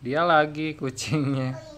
Dia lagi kucingnya.